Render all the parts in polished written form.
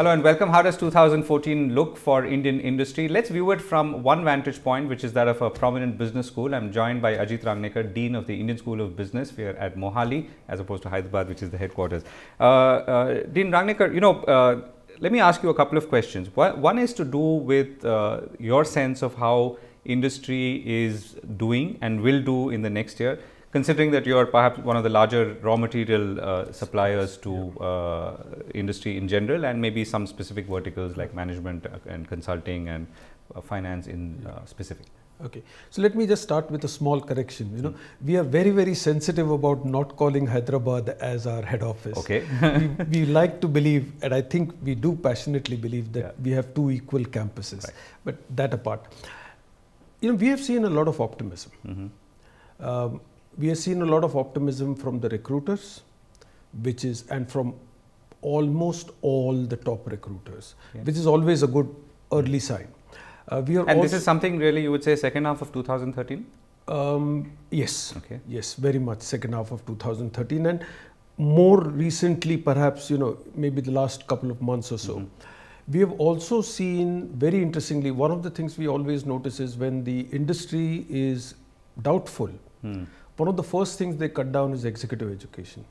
Hello and welcome. How does 2014 look for Indian industry? Let's view it from one vantage point, which is that of a prominent business school. I'm joined by Ajit Rangnekar, Dean of the Indian School of Business. We are at Mohali as opposed to Hyderabad, which is the headquarters. Dean Rangnekar, let me ask you a couple of questions. One is to do with your sense of how industry is doing and will do in the next year, considering that you are perhaps one of the larger raw material suppliers to industry in general and maybe some specific verticals like management and consulting and finance in specific. Okay, so let me just start with a small correction. You know, we are very, very sensitive about not calling Hyderabad as our head office. Okay. we like to believe, and I think we do passionately believe that we have two equal campuses, right. But that apart, you know, we have seen a lot of optimism. We have seen a lot of optimism from the recruiters, which is, and from almost all the top recruiters, which is always a good early sign. And this is something really you would say second half of 2013? Yes. Okay. Yes, very much second half of 2013, and more recently perhaps, you know, maybe the last couple of months or so. We have also seen, very interestingly, one of the things we always notice is when the industry is doubtful, one of the first things they cut down is executive education.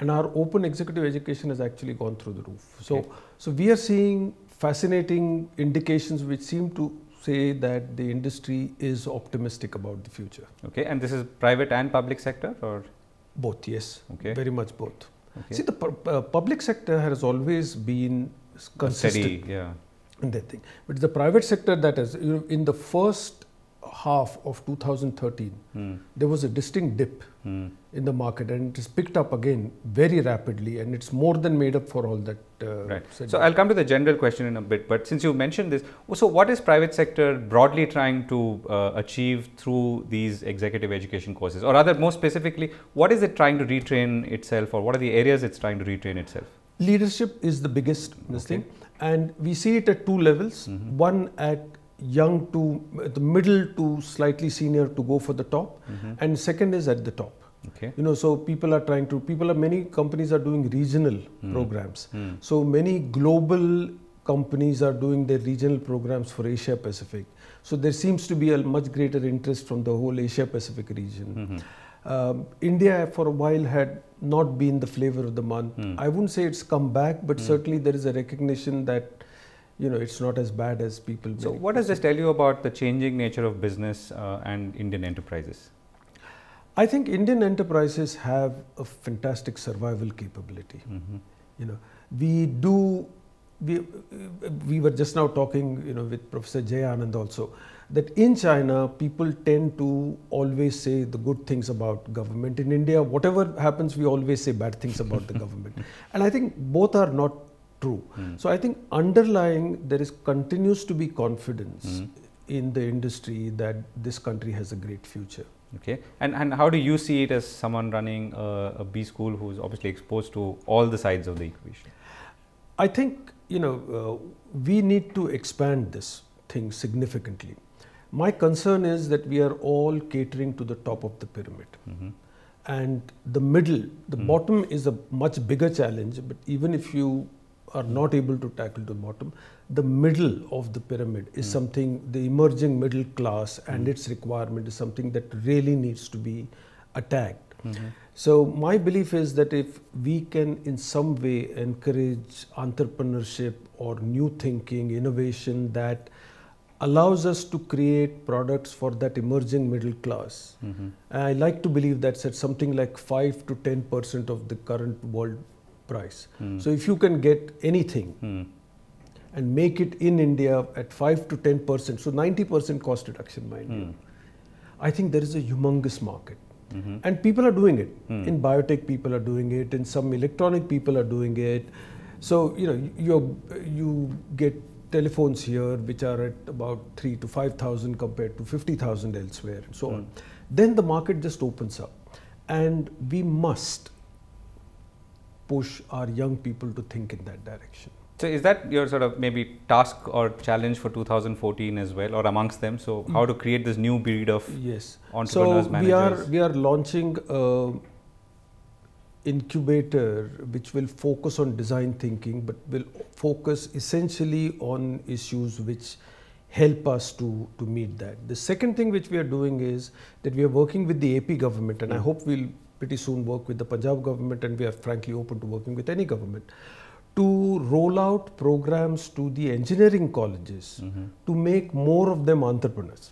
And our open executive education has actually gone through the roof. So, so we are seeing fascinating indications which seem to say that the industry is optimistic about the future. Okay, and this is private and public sector, or? Both, yes. Okay. Very much both. Okay. See, the public sector has always been consistent in that thing. But the private sector that is, you know, in the first half of 2013, there was a distinct dip in the market, and it has picked up again very rapidly, and it's more than made up for all that. So I'll come to the general question in a bit, but since you mentioned this, so what is private sector broadly trying to achieve through these executive education courses, or rather more specifically, what is it trying to retrain itself, or what are the areas it's trying to retrain itself? Leadership is the biggest thing, and we see it at two levels. One at young to the middle to slightly senior to go for the top, and second is at the top. Okay. You know, so people are trying to, many companies are doing regional programs. So many global companies are doing their regional programs for Asia Pacific. So there seems to be a much greater interest from the whole Asia Pacific region. India for a while had not been the flavor of the month. I wouldn't say it's come back, but certainly there is a recognition that, you know, it's not as bad as people. So what does this tell you about the changing nature of business and Indian enterprises? I think Indian enterprises have a fantastic survival capability. You know, we were just now talking, you know, with Professor Jay Anand also, that in China, people tend to always say the good things about government. In India, whatever happens, we always say bad things about the government. And I think both are not true. So I think underlying there is continues to be confidence in the industry that this country has a great future. Okay, and how do you see it as someone running a B school who is obviously exposed to all the sides of the equation? I think, you know, we need to expand this thing significantly. My concern is that we are all catering to the top of the pyramid. And the middle, the bottom is a much bigger challenge, but even if you are not able to tackle the bottom, the middle of the pyramid is something, the emerging middle class and its requirement is something that really needs to be attacked. So my belief is that if we can in some way encourage entrepreneurship or new thinking, innovation that allows us to create products for that emerging middle class. I like to believe that's at something like 5 to 10% of the current world price. So if you can get anything and make it in India at 5 to 10%, so 90% cost reduction, mind you, I think there is a humongous market. And people are doing it. In biotech, people are doing it. In some electronic, people are doing it. So you know, you get telephones here which are at about 3,000 to 5,000 compared to 50,000 elsewhere, and so on. Then the market just opens up, and we must push our young people to think in that direction. So is that your sort of maybe task or challenge for 2014 as well, or amongst them? So how to create this new breed of entrepreneurs, managers? So we are launching incubator which will focus on design thinking, but will focus essentially on issues which help us to meet that. The second thing which we are doing is that we are working with the AP government, and I hope we'll pretty soon work with the Punjab government, and we are frankly open to working with any government, to roll out programs to the engineering colleges to make more of them entrepreneurs.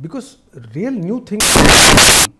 Because real new things